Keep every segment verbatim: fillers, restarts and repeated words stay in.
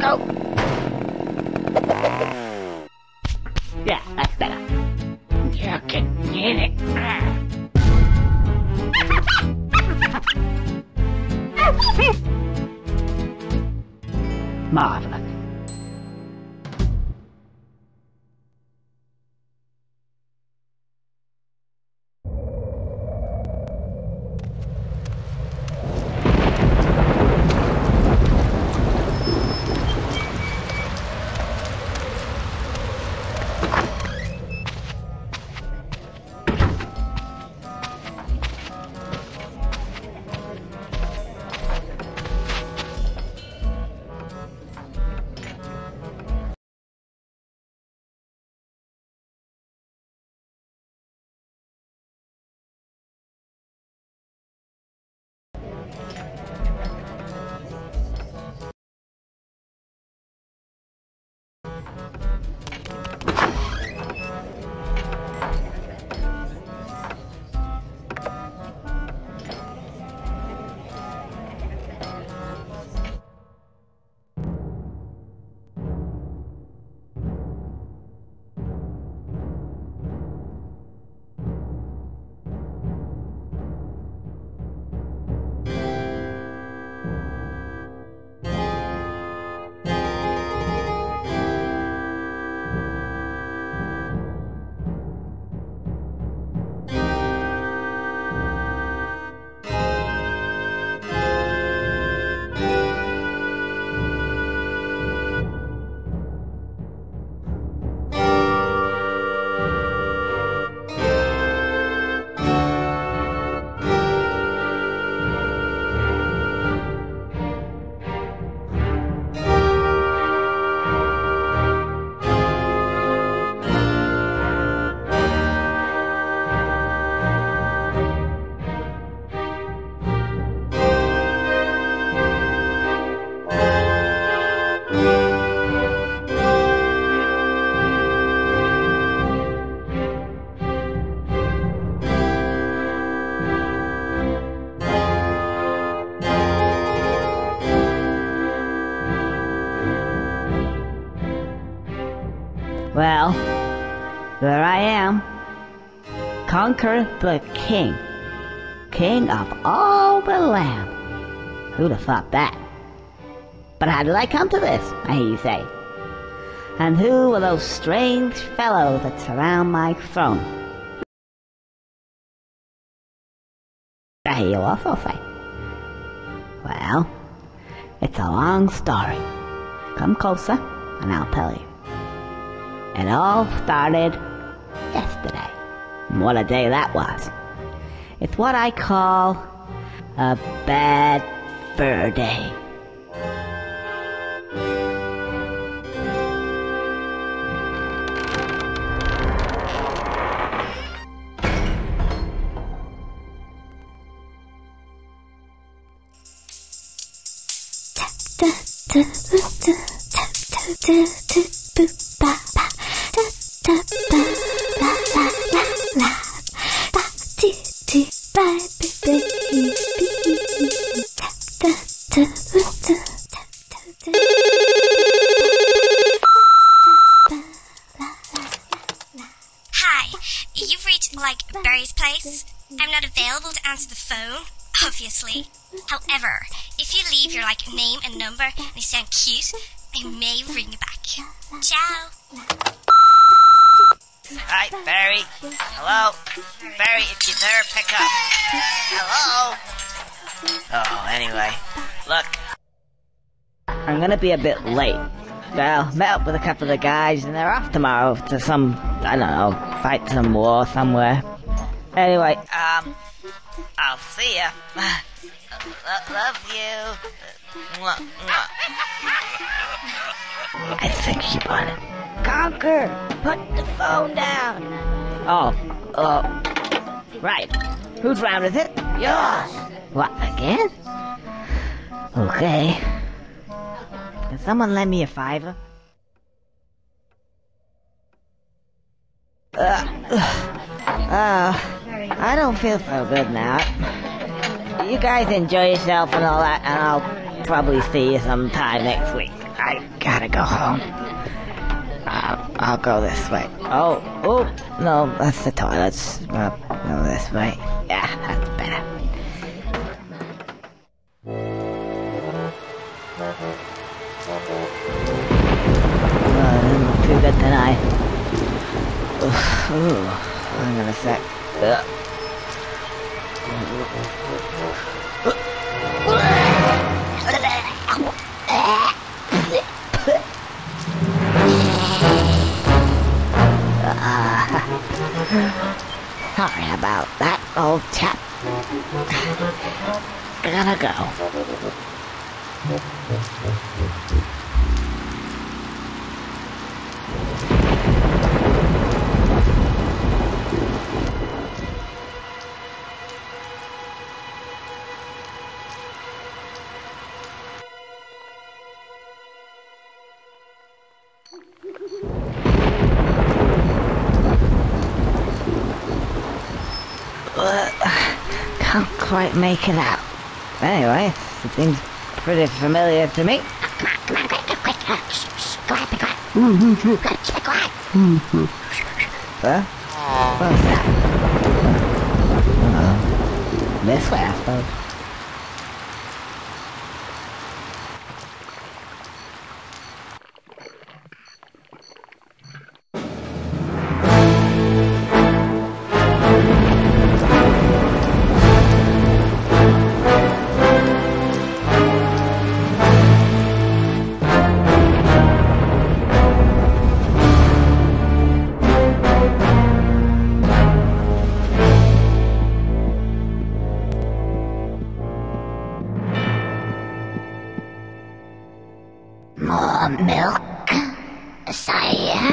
go, go. Yeah, that's better. You can get it. Marvelous. Well, there I am, Conker the King, king of all the land. Who'd have thought that? But how did I come to this, I hear you say? And who are those strange fellows that surround my throne? I hear you also say. Well, it's a long story. Come closer, and I'll tell you. It all started yesterday. And what a day that was. It's what I call a bad fur day. Birdie's place. I'm not available to answer the phone, obviously. However, if you leave your like name and number and you sound cute, I may ring you back. Ciao. Hi, Birdie. Hello. Birdie, if you're there, pick up. Hello. Oh, anyway, look. I'm gonna be a bit late. Well, met up with a couple of guys and they're off tomorrow to some, I don't know, fight some war somewhere. Anyway, um, I'll see ya. Love you. I think she won it. Conker, put the phone down. Oh, uh, right. Whose round is it? Yours. What, again? Okay. Can someone lend me a fiver? Uh, uh. I don't feel so good now. You guys enjoy yourself and all that, and I'll probably see you sometime next week. I gotta go home. Uh, I'll go this way. Oh, oh, no, that's the toilets. Uh, no, this way. Yeah, that's better. Oh, this is too good tonight. Ooh, I'm gonna sec. Sorry about that, old chap. Gotta go. Can't quite make it out. Anyway, it seems pretty familiar to me. Come on, come on, quick, quick, quick. Shh, shh, quiet, be quiet. Shh, be quiet. Huh? What was that? Uh-oh. This way, I suppose. More milk, sire?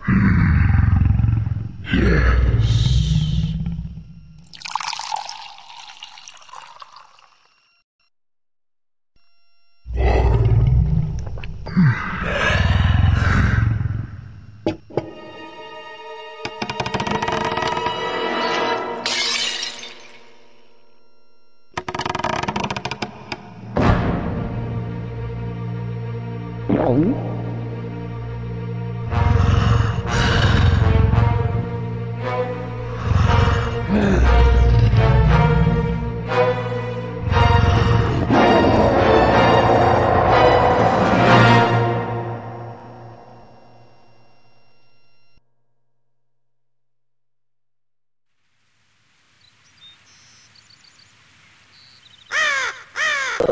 Hmm. Yes.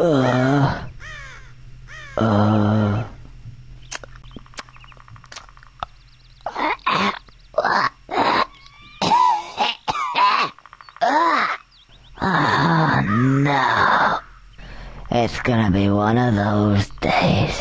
Oh. Uh, uh. Oh no, it's gonna be one of those days.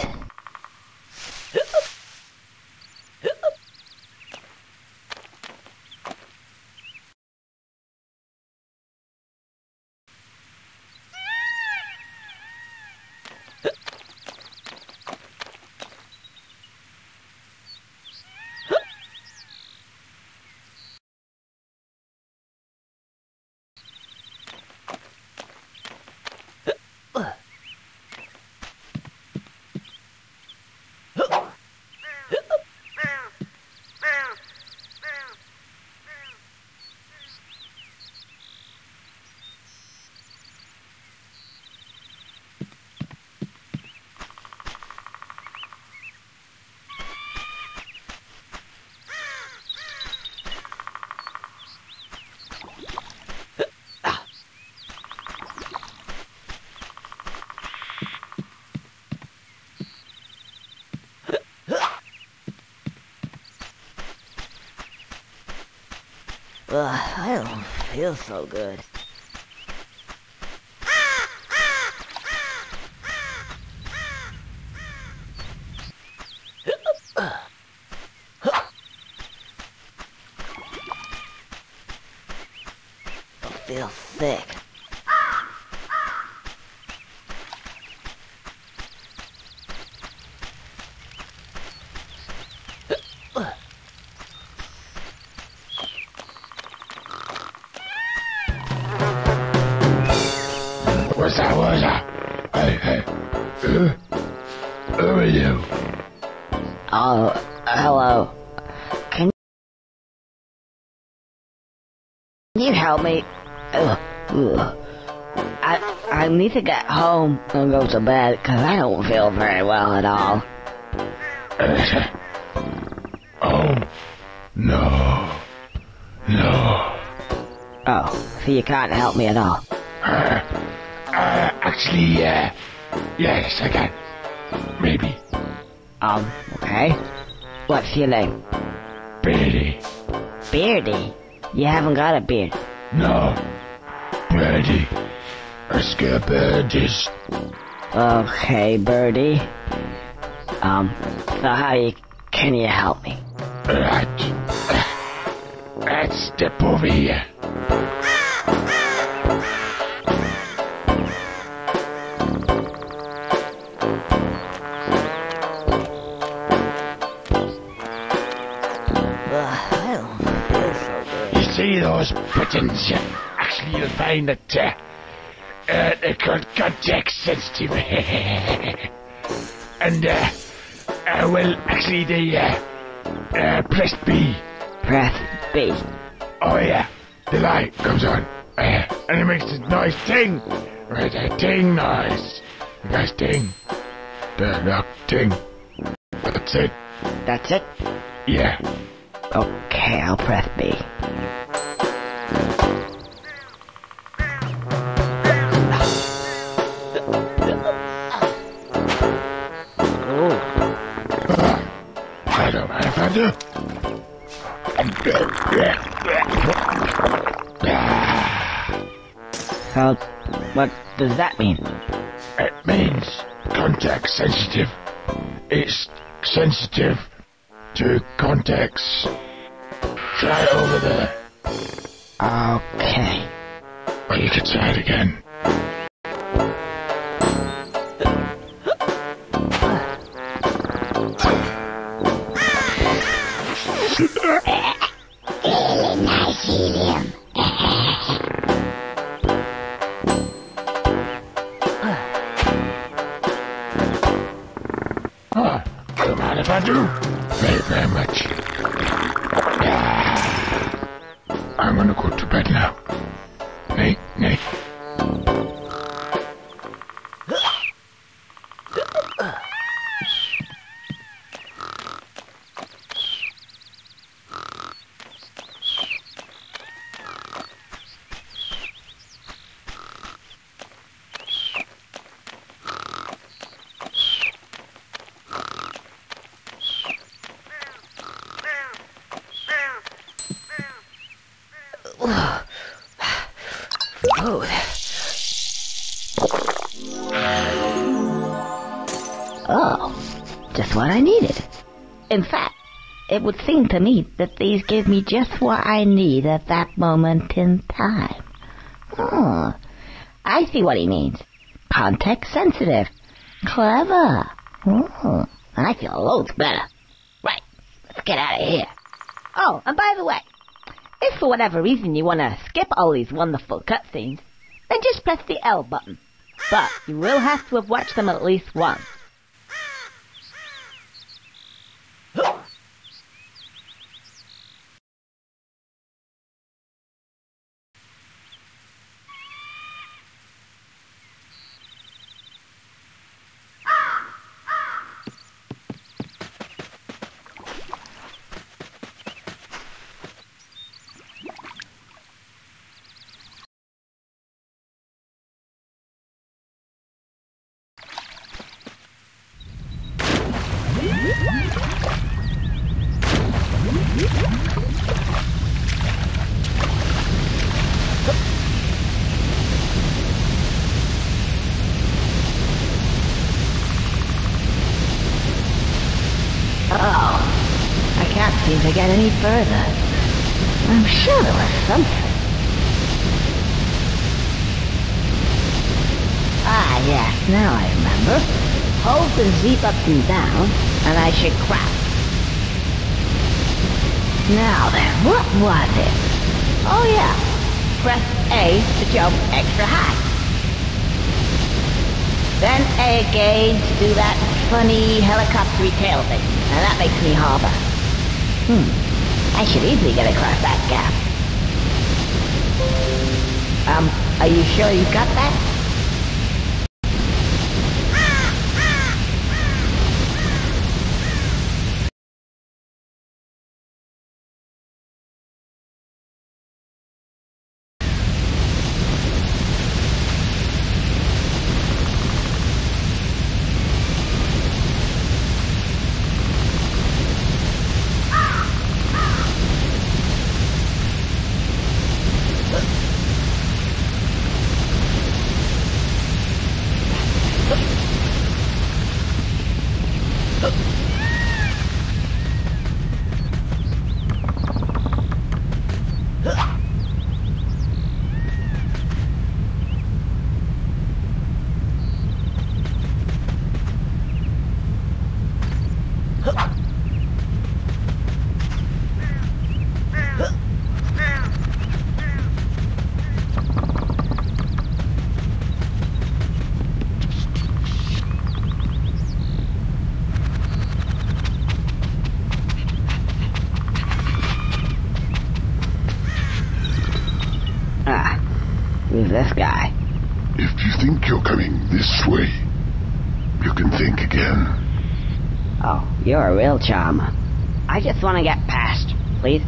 Ugh, I don't feel so good. I feel sick. What's that? What's that? Hey, hey. Uh, uh, Oh, hello. Can you help me? Ugh, ugh. I I need to get home and go to bed because I don't feel very well at all. Oh no, no. Oh, so you can't help me at all? Uh, uh, actually, yeah, uh, yes, I can. Maybe. Um. Okay. What's your name? Beardy. Beardy? You haven't got a beard. No. Birdie. I scare birdies. Okay, Birdie. Um, so how you, can you help me? Right. Let's step over here. You see those buttons? Actually, you'll find that uh, uh, they're called contact sensitive. And, uh, uh, well, actually, they, uh, uh, press B. Press B. Oh, yeah. The light comes on. Uh, and it makes this nice ting. Right, a ting noise. A nice ting. The knock ting. That's it. That's it? Yeah. Okay, I'll press B. So, what does that mean? It means contact sensitive. It's sensitive to contacts. Try it over there. Okay. Well, you can try it again. Oh, don't mind if I do. Very, very much. I'm gonna go to bed now. Night, night. Oh, just what I needed. In fact, it would seem to me that these give me just what I need at that moment in time. Oh, I see what he means. Context sensitive. Clever. Oh, I feel loads better. Right, let's get out of here. Oh, and by the way, if for whatever reason you want to skip all these wonderful cutscenes, then just press the L button. But you will have to have watched them at least once. Seem to get any further. I'm sure there was something. Ah, yes, now I remember. Hold the Z button down, and I should crouch. Now then, what was it? Oh yeah, press A to jump extra high. Then A again to do that funny helicoptery tail thing, and that makes me harbor. Hmm. I should easily get across that gap. Um, are you sure you got that? This guy. If you think you're coming this way, you can think again. Oh, you're a real charmer. I just want to get past, please.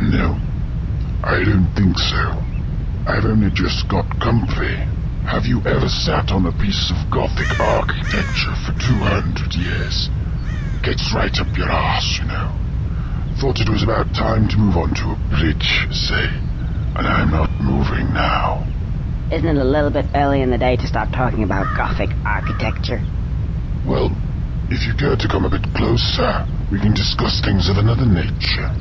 No, I don't think so. I've only just got comfy. Have you ever sat on a piece of Gothic architecture for two hundred years? Gets right up your ass, you know. Thought it was about time to move on to a bridge, say. And I'm not moving now. Isn't it a little bit early in the day to start talking about Gothic architecture? Well, if you care to come a bit closer, we can discuss things of another nature.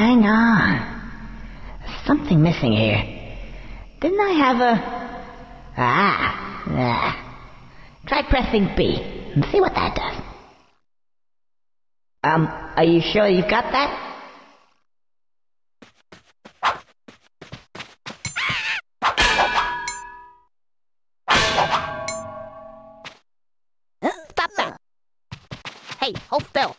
Hang on. There's something missing here. Didn't I have a... Ah, nah. Try pressing B and see what that does. Um, are you sure you've got that? Hold still.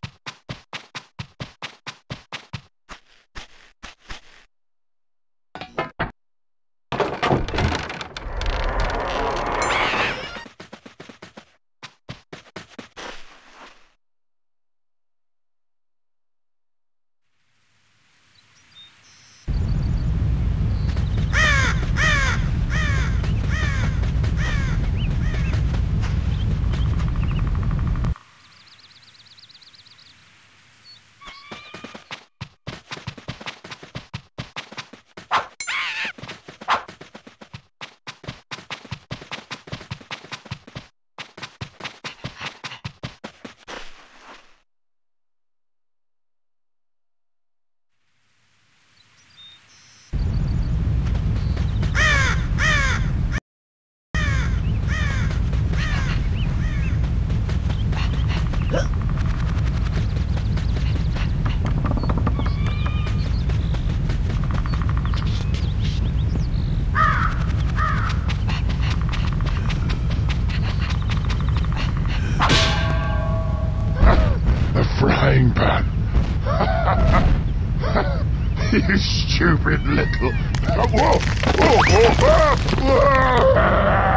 You stupid little... Whoa! Whoa! Whoa! Whoa! Whoa!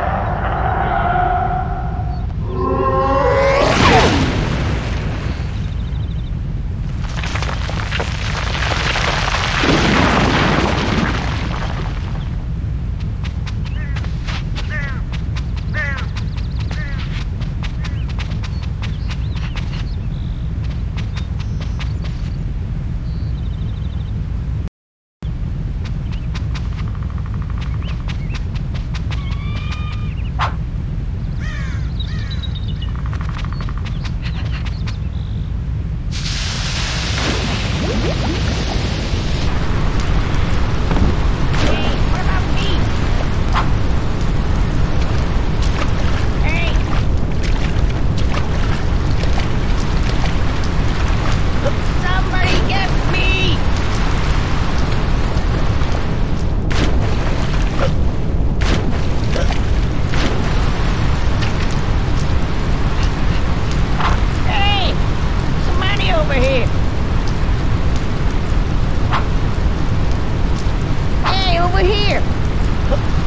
Over here!